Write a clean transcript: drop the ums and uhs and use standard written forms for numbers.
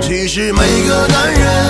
其实每个男人